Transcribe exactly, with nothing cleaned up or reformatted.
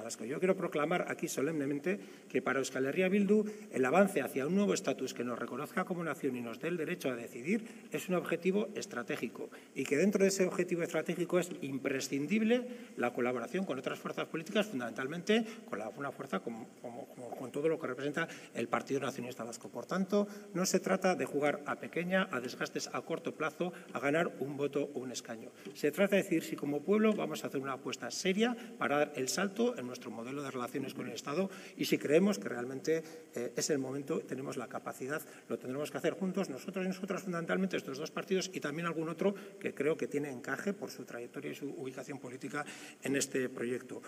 Vasco. Yo quiero proclamar aquí solemnemente que para Euskal Herria Bildu el avance hacia un nuevo estatus que nos reconozca como nación y nos dé el derecho a decidir es un objetivo estratégico y que dentro de ese objetivo estratégico es imprescindible la colaboración con otras fuerzas políticas, fundamentalmente con la, una fuerza como, como, como con todo lo que representa el Partido Nacionalista Vasco. Por tanto, no se trata de jugar a pequeña, a desgastes a corto plazo, a ganar un voto o un escaño. Se trata de decir si como pueblo vamos a hacer una apuesta seria para dar el salto en nuestro modelo de relaciones con el Estado y si creemos que realmente eh, es el momento, tenemos la capacidad, lo tendremos que hacer juntos, nosotros y nosotras fundamentalmente, estos dos partidos y también algún otro que creo que tiene encaje por su trayectoria y su ubicación política en este proyecto.